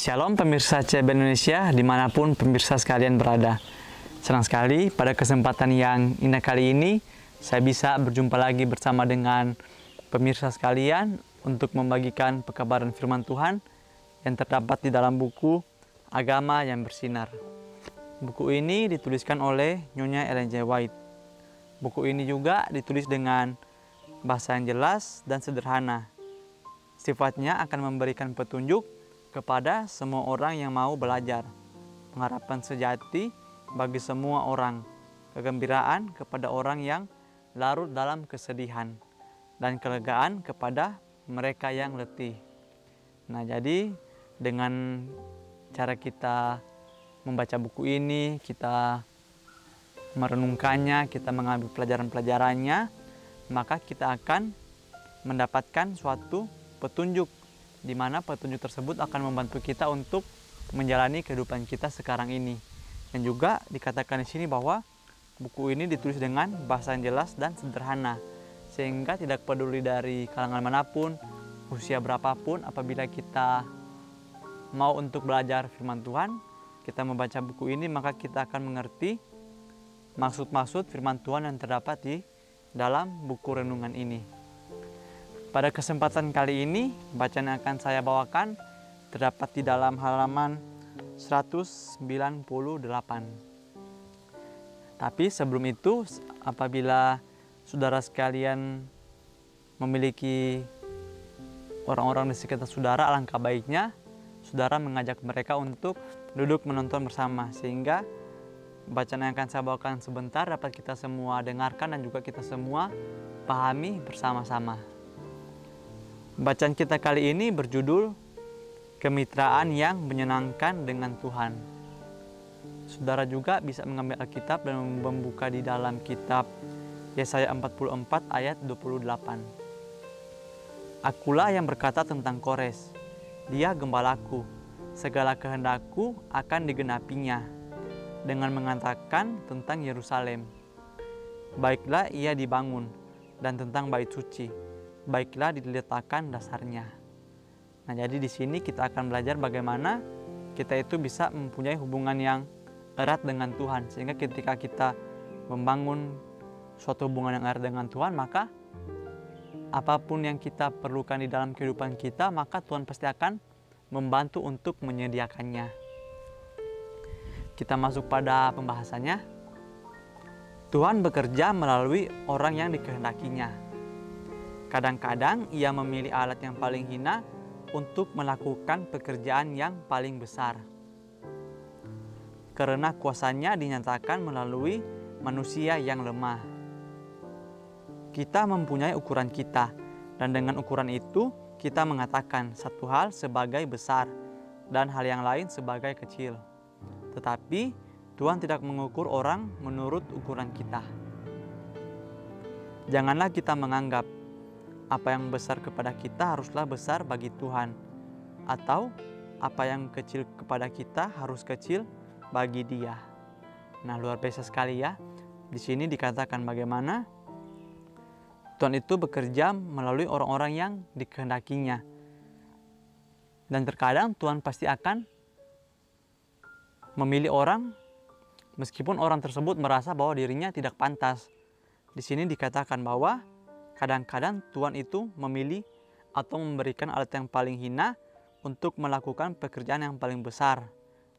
Shalom pemirsa CB Indonesia, dimanapun pemirsa sekalian berada. Senang sekali pada kesempatan yang indah kali ini, saya bisa berjumpa lagi bersama dengan pemirsa sekalian untuk membagikan pekabaran firman Tuhan yang terdapat di dalam buku Agama Yang Bersinar. Buku ini dituliskan oleh Nyonya Ellen G. White. Buku ini juga ditulis dengan bahasa yang jelas dan sederhana. Sifatnya akan memberikan petunjuk kepada semua orang yang mau belajar. Pengharapan sejati bagi semua orang. Kegembiraan kepada orang yang larut dalam kesedihan. Dan kelegaan kepada mereka yang letih. Nah, jadi dengan cara kita membaca buku ini, kita merenungkannya, kita mengambil pelajaran-pelajarannya, maka kita akan mendapatkan suatu petunjuk, di mana petunjuk tersebut akan membantu kita untuk menjalani kehidupan kita sekarang ini. Dan juga dikatakan di sini bahwa buku ini ditulis dengan bahasa yang jelas dan sederhana, sehingga tidak peduli dari kalangan manapun, usia berapapun, apabila kita mau untuk belajar firman Tuhan, kita membaca buku ini, maka kita akan mengerti maksud-maksud firman Tuhan yang terdapat di dalam buku renungan ini. Pada kesempatan kali ini, bacaan yang akan saya bawakan terdapat di dalam halaman 198. Tapi sebelum itu, apabila saudara sekalian memiliki orang-orang di sekitar saudara, alangkah baiknya saudara mengajak mereka untuk duduk menonton bersama. Sehingga bacaan yang akan saya bawakan sebentar dapat kita semua dengarkan dan juga kita semua pahami bersama-sama. Bacaan kita kali ini berjudul Kemitraan yang Menyenangkan dengan Tuhan. Saudara juga bisa mengambil Alkitab dan membuka di dalam kitab Yesaya 44 ayat 28. Akulah yang berkata tentang Kores, dia gembalaku, segala kehendakku akan digenapinya, dengan mengatakan tentang Yerusalem, baiklah ia dibangun, dan tentang bait suci, baiklah diletakkan dasarnya. Nah, jadi di sini kita akan belajar bagaimana kita itu bisa mempunyai hubungan yang erat dengan Tuhan, sehingga ketika kita membangun suatu hubungan yang erat dengan Tuhan, maka apapun yang kita perlukan di dalam kehidupan kita, maka Tuhan pasti akan membantu untuk menyediakannya. Kita masuk pada pembahasannya. Tuhan bekerja melalui orang yang dikehendakinya. Kadang-kadang ia memilih alat yang paling hina untuk melakukan pekerjaan yang paling besar. Karena kuasanya dinyatakan melalui manusia yang lemah. Kita mempunyai ukuran kita, dan dengan ukuran itu kita mengatakan satu hal sebagai besar dan hal yang lain sebagai kecil. Tetapi Tuhan tidak mengukur orang menurut ukuran kita. Janganlah kita menganggap apa yang besar kepada kita haruslah besar bagi Tuhan, atau apa yang kecil kepada kita harus kecil bagi Dia. Nah, luar biasa sekali ya. Di sini dikatakan bagaimana Tuhan itu bekerja melalui orang-orang yang dikehendakinya. Dan terkadang Tuhan pasti akan memilih orang meskipun orang tersebut merasa bahwa dirinya tidak pantas. Di sini dikatakan bahwa kadang-kadang Tuhan itu memilih atau memberikan alat yang paling hina untuk melakukan pekerjaan yang paling besar.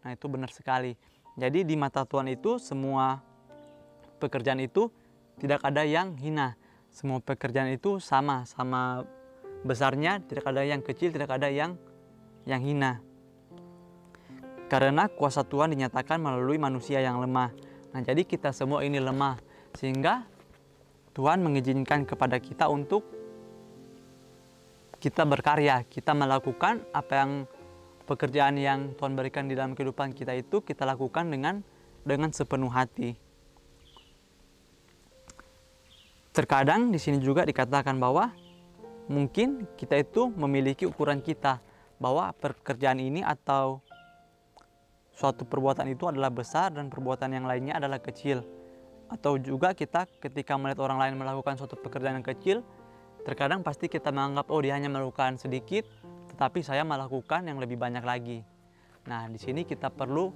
Nah, itu benar sekali. Jadi di mata Tuhan itu semua pekerjaan itu tidak ada yang hina. Semua pekerjaan itu sama besarnya, tidak ada yang kecil, tidak ada yang hina. Karena kuasa Tuhan dinyatakan melalui manusia yang lemah. Nah, jadi kita semua ini lemah, sehingga Tuhan mengizinkan kepada kita untuk kita berkarya, kita melakukan apa yang pekerjaan yang Tuhan berikan di dalam kehidupan kita itu kita lakukan dengan sepenuh hati. Terkadang di sini juga dikatakan bahwa mungkin kita itu memiliki ukuran kita bahwa pekerjaan ini atau suatu perbuatan itu adalah besar dan perbuatan yang lainnya adalah kecil. Atau juga kita ketika melihat orang lain melakukan suatu pekerjaan yang kecil, terkadang pasti kita menganggap, oh dia hanya melakukan sedikit, tetapi saya melakukan yang lebih banyak lagi. Nah, di sini kita perlu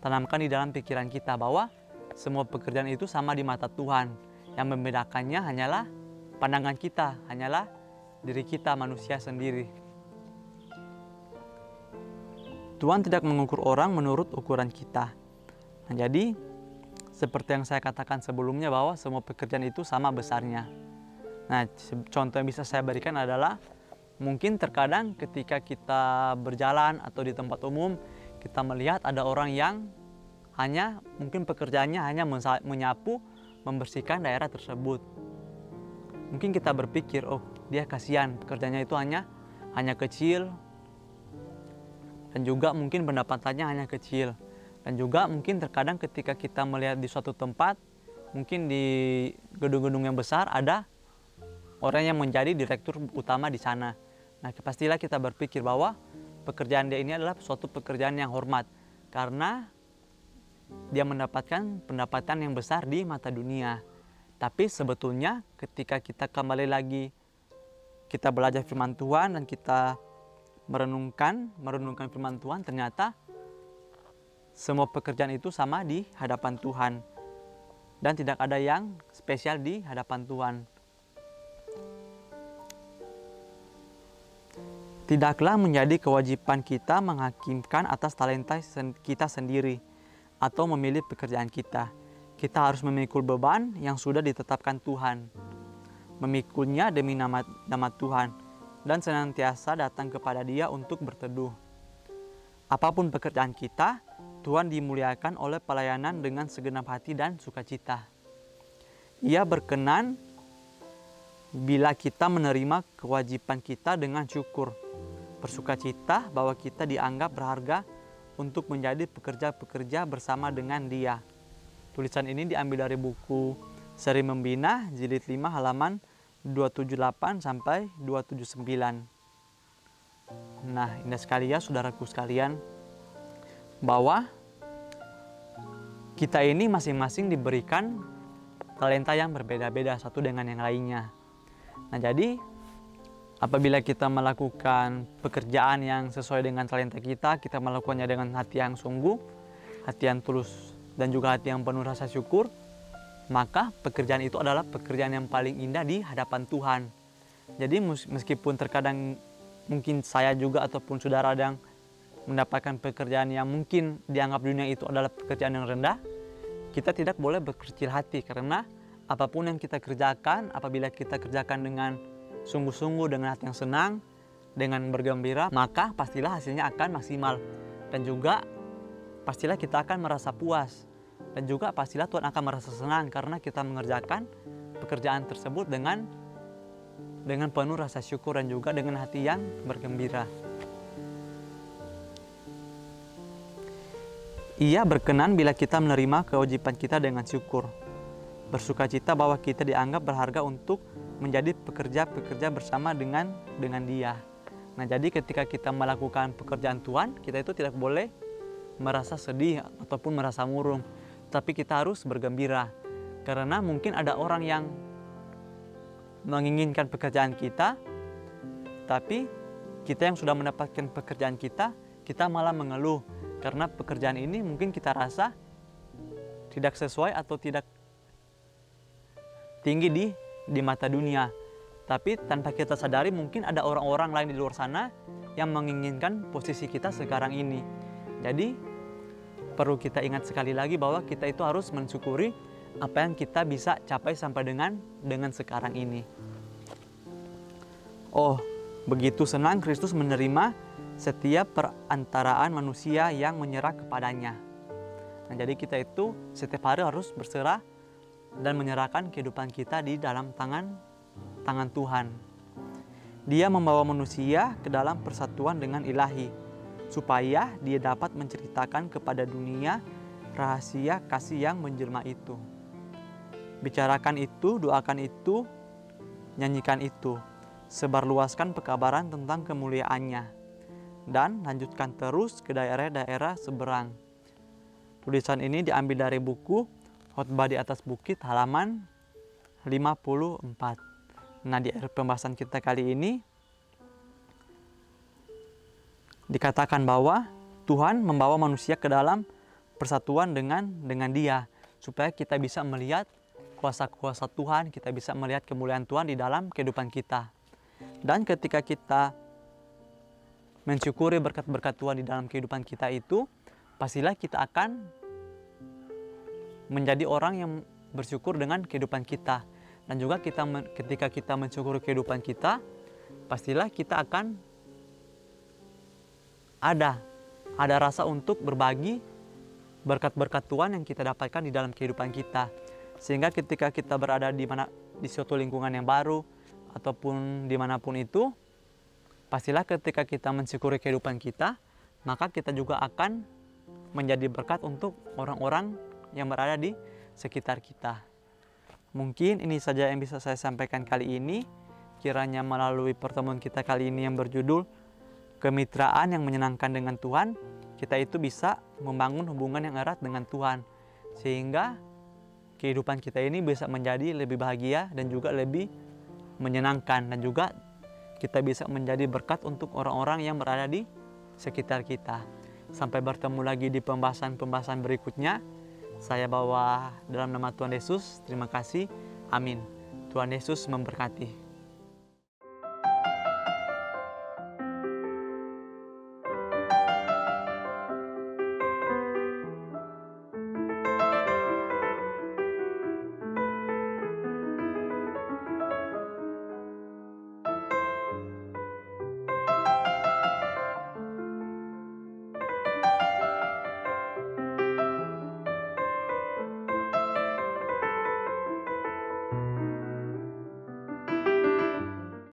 tanamkan di dalam pikiran kita bahwa semua pekerjaan itu sama di mata Tuhan. Yang membedakannya hanyalah pandangan kita, hanyalah diri kita manusia sendiri. Tuhan tidak mengukur orang menurut ukuran kita. Nah, jadi seperti yang saya katakan sebelumnya bahwa semua pekerjaan itu sama besarnya. Nah, contoh yang bisa saya berikan adalah mungkin terkadang ketika kita berjalan atau di tempat umum, kita melihat ada orang yang hanya mungkin pekerjaannya hanya menyapu, membersihkan daerah tersebut. Mungkin kita berpikir, oh dia kasihan, pekerjaannya itu hanya kecil, dan juga mungkin pendapatannya hanya kecil. Dan juga mungkin terkadang ketika kita melihat di suatu tempat, mungkin di gedung-gedung yang besar ada orang yang menjadi direktur utama di sana. Nah, pastilah kita berpikir bahwa pekerjaan dia ini adalah suatu pekerjaan yang hormat, karena dia mendapatkan pendapatan yang besar di mata dunia. Tapi sebetulnya ketika kita kembali lagi, kita belajar firman Tuhan dan kita merenungkan firman Tuhan, ternyata semua pekerjaan itu sama di hadapan Tuhan dan tidak ada yang spesial di hadapan Tuhan. Tidaklah menjadi kewajiban kita menghakimkan atas talenta kita sendiri atau memilih pekerjaan kita. Kita harus memikul beban yang sudah ditetapkan Tuhan, memikulnya demi nama Tuhan, dan senantiasa datang kepada Dia untuk berteduh. Apapun pekerjaan kita, Tuhan dimuliakan oleh pelayanan dengan segenap hati dan sukacita. Ia berkenan bila kita menerima kewajiban kita dengan syukur, bersukacita bahwa kita dianggap berharga untuk menjadi pekerja-pekerja bersama dengan Dia. Tulisan ini diambil dari buku Seri Membina, jilid 5 halaman 278 sampai 279. Nah, indah sekali ya saudaraku sekalian, bahwa kita ini masing-masing diberikan talenta yang berbeda-beda satu dengan yang lainnya. Nah, jadi apabila kita melakukan pekerjaan yang sesuai dengan talenta kita, kita melakukannya dengan hati yang sungguh, hati yang tulus, dan juga hati yang penuh rasa syukur, maka pekerjaan itu adalah pekerjaan yang paling indah di hadapan Tuhan. Jadi meskipun terkadang mungkin saya juga ataupun saudara yang mendapatkan pekerjaan yang mungkin dianggap dunia itu adalah pekerjaan yang rendah, kita tidak boleh berkecil hati, karena apapun yang kita kerjakan, apabila kita kerjakan dengan sungguh-sungguh, dengan hati yang senang, dengan bergembira, maka pastilah hasilnya akan maksimal, dan juga pastilah kita akan merasa puas, dan juga pastilah Tuhan akan merasa senang karena kita mengerjakan pekerjaan tersebut dengan penuh rasa syukur dan juga dengan hati yang bergembira. Ia berkenan bila kita menerima kewajiban kita dengan syukur, bersukacita bahwa kita dianggap berharga untuk menjadi pekerja-pekerja bersama dengan Dia. Nah, jadi ketika kita melakukan pekerjaan Tuhan, kita itu tidak boleh merasa sedih ataupun merasa murung, tapi kita harus bergembira, karena mungkin ada orang yang menginginkan pekerjaan kita, tapi kita yang sudah mendapatkan pekerjaan kita malah mengeluh. Karena pekerjaan ini mungkin kita rasa tidak sesuai atau tidak tinggi di mata dunia. Tapi tanpa kita sadari mungkin ada orang-orang lain di luar sana yang menginginkan posisi kita sekarang ini. Jadi perlu kita ingat sekali lagi bahwa kita itu harus mensyukuri apa yang kita bisa capai sampai dengan sekarang ini. Oh, begitu senang Kristus menerima setiap perantaraan manusia yang menyerah kepadanya. Nah, jadi kita itu setiap hari harus berserah dan menyerahkan kehidupan kita di dalam tangan Tuhan. Dia membawa manusia ke dalam persatuan dengan Ilahi, supaya dia dapat menceritakan kepada dunia rahasia kasih yang menjelma itu. Bicarakan itu, doakan itu, nyanyikan itu, sebarluaskan pekabaran tentang kemuliaannya, dan lanjutkan terus ke daerah-daerah seberang. Tulisan ini diambil dari buku Khotbah di atas bukit halaman 54. Nah, di akhir pembahasan kita kali ini dikatakan bahwa Tuhan membawa manusia ke dalam persatuan dengan Dia, supaya kita bisa melihat kuasa-kuasa Tuhan, kita bisa melihat kemuliaan Tuhan di dalam kehidupan kita. Dan ketika kita mensyukuri berkat-berkat Tuhan di dalam kehidupan kita itu, pastilah kita akan menjadi orang yang bersyukur dengan kehidupan kita. Dan juga ketika kita mensyukuri kehidupan kita, pastilah kita akan ada rasa untuk berbagi berkat-berkat Tuhan yang kita dapatkan di dalam kehidupan kita. Sehingga ketika kita berada di suatu lingkungan yang baru, ataupun dimanapun itu, pastilah ketika kita mensyukuri kehidupan kita, maka kita juga akan menjadi berkat untuk orang-orang yang berada di sekitar kita. Mungkin ini saja yang bisa saya sampaikan kali ini. Kiranya melalui pertemuan kita kali ini yang berjudul Kemitraan yang Menyenangkan dengan Tuhan, kita itu bisa membangun hubungan yang erat dengan Tuhan, sehingga kehidupan kita ini bisa menjadi lebih bahagia dan juga lebih menyenangkan, dan juga kita bisa menjadi berkat untuk orang-orang yang berada di sekitar kita. Sampai bertemu lagi di pembahasan-pembahasan berikutnya. Saya bawa dalam nama Tuhan Yesus. Terima kasih. Amin. Tuhan Yesus memberkati.